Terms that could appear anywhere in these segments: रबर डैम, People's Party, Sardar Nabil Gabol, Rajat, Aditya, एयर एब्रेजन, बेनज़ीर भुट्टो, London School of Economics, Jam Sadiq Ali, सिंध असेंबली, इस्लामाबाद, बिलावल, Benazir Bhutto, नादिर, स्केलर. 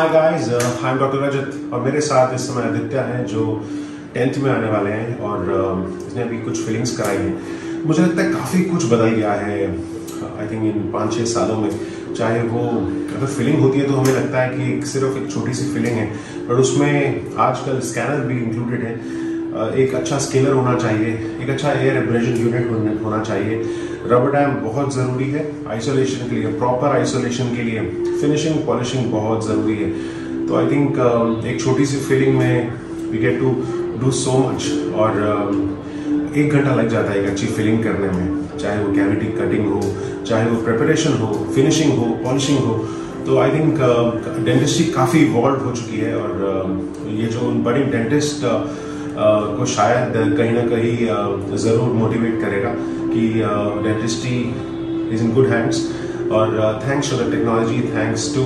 Hi guys, I am doctor Rajat और मेरे साथ इस समय आदित्य हैं जो 10th में आने वाले हैं और इसने अभी कुछ फीलिंग्स कराई हैं। मुझे लगता है काफ़ी कुछ बदल गया है आई थिंक इन 5-6 सालों में। चाहे वो अगर फीलिंग होती है तो हमें लगता है कि सिर्फ एक छोटी सी फीलिंग है, और उसमें आजकल स्कैनर भी इंक्लूडेड है। एक अच्छा स्केलर होना चाहिए, एक अच्छा एयर एब्रेजन यूनिट होना चाहिए, रबर डैम बहुत ज़रूरी है आइसोलेशन के लिए, प्रॉपर आइसोलेशन के लिए फिनिशिंग पॉलिशिंग बहुत ज़रूरी है। तो आई थिंक एक छोटी सी फीलिंग में we get to do so much, और एक घंटा लग जाता है एक अच्छी फीलिंग करने में, चाहे वो कैविटी कटिंग हो, चाहे वो प्रिपरेशन हो, फिनिशिंग हो, पॉलिशिंग हो। तो आई थिंक डेंटिस्ट्री काफ़ी इवॉल्व हो चुकी है, और ये जो बड़े डेंटिस्ट को शायद कहीं ना कहीं ज़रूर मोटिवेट करेगा कि dentistry is in good hands. और thanks to the technology, thanks to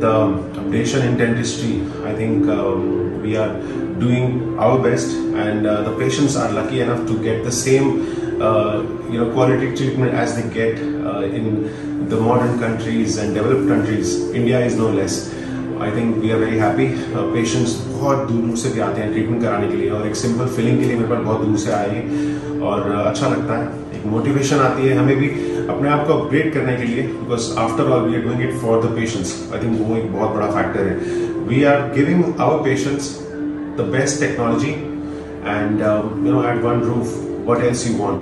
the updation in dentistry, I think we are doing our best and the patients are lucky enough to get the same quality treatment as they get in the modern countries and developed countries. India is no less. I think we are very happy. Patients बहुत दूर दूर से भी आते हैं treatment कराने के लिए, और एक सिंपल फीलिंग के लिए मेरे पास बहुत दूर से आए हैं, और अच्छा लगता है, एक मोटिवेशन आती है हमें भी अपने आप को अपग्रेड करने के लिए, because after all we are doing it for the patients. I think वो एक बहुत बड़ा फैक्टर है। We are giving our patients the best technology and at one roof, what else you want.